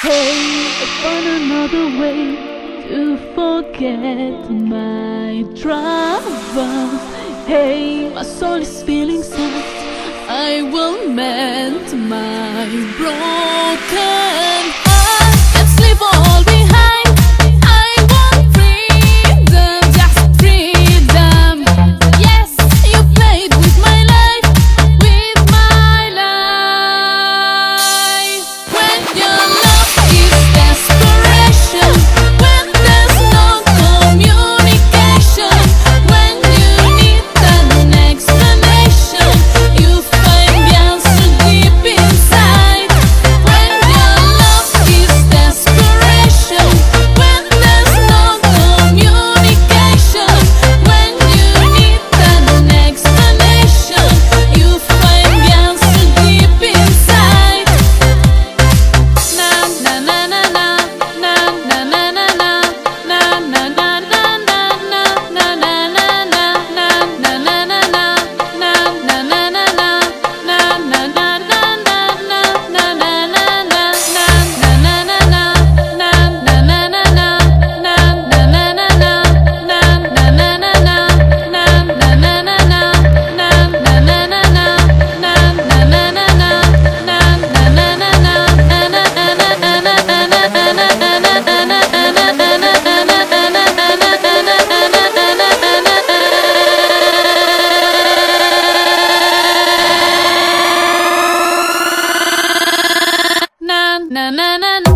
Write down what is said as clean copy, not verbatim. Hey, I found another way to forget my troubles. Hey, my soul is feeling sad. I will mend my broken heart and sleep all behind. I want freedom, just freedom. Yes, you played with my life, with my life. When your love is desperation, when there's no communication, when you need an explanation, you deep inside. When your love is desperation, when there's no communication, when you need an explanation, you find the answer deep inside. Na na na na na na na na na na na na na na na na na na na na na na.